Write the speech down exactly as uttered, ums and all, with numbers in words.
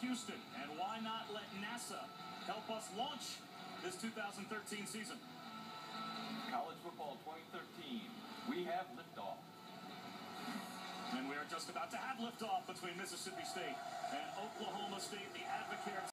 Houston, and why not let NASA help us launch this two thousand thirteen season? College football twenty thirteen, we have liftoff. And we are just about to have liftoff between Mississippi State and Oklahoma State, the advocates.